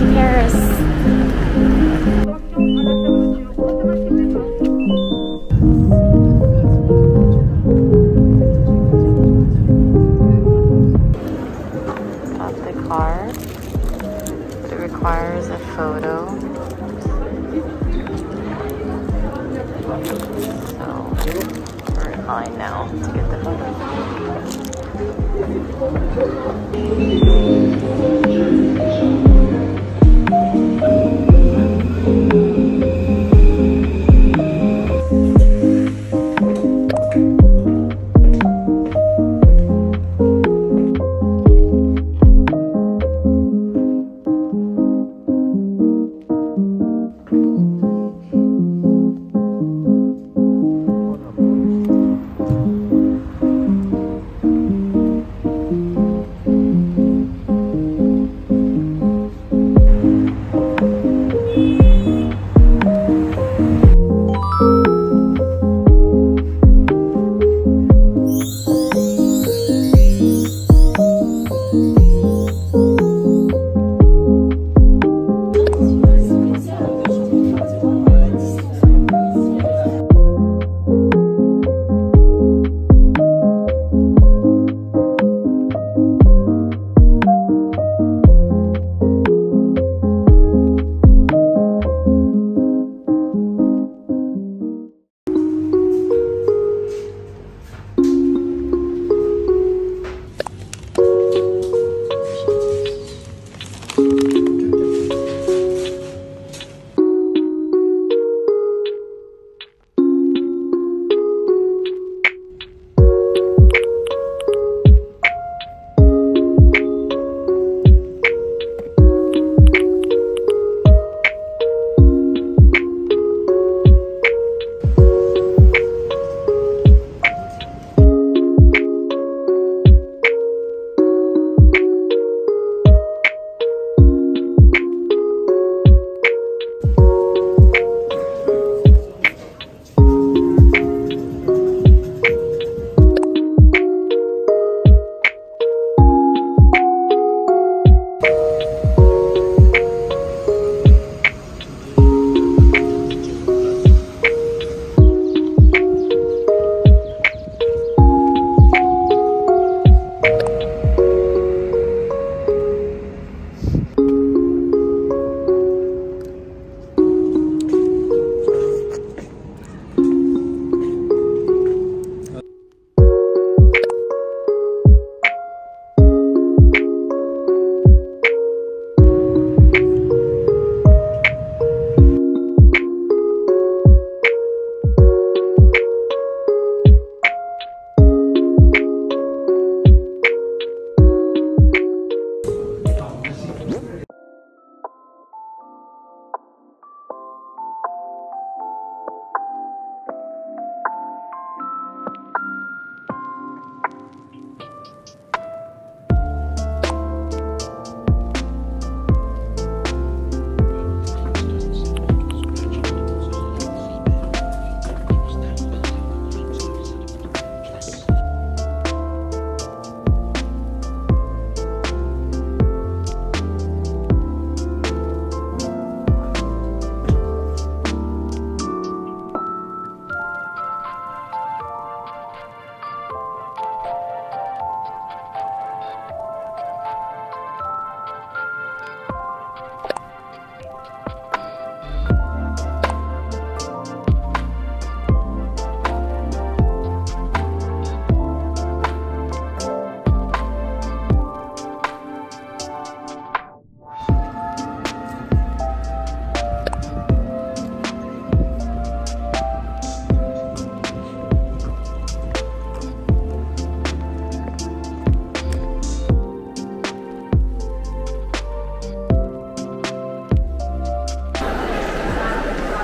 to Paris. Got the car, but it requires a photo. So we're in line now to get the photo.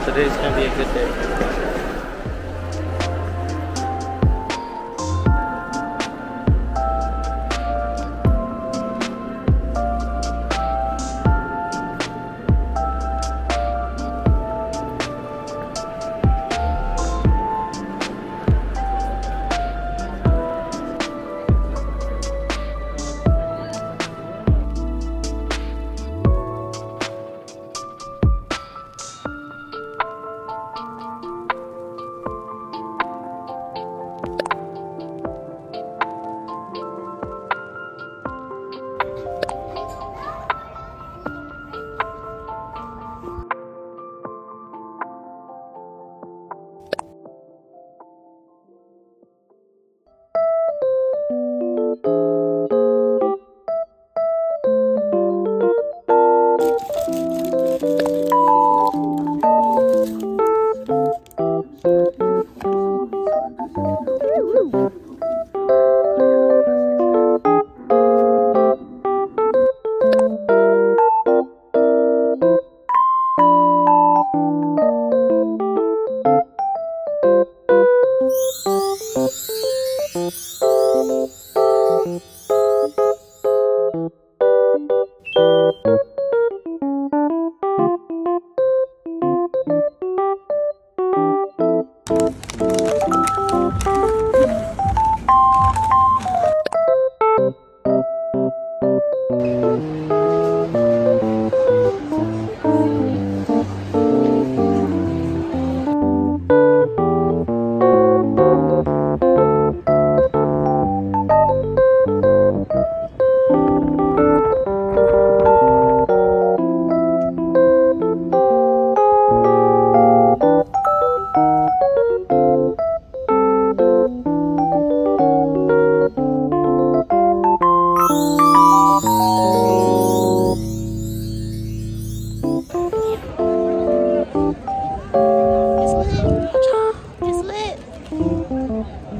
Today's going to be a good day.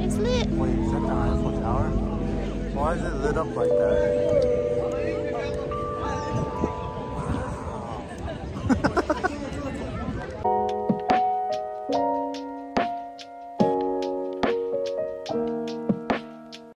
It's lit. Wait, is that the Eiffel Tower? Why is it lit up like that?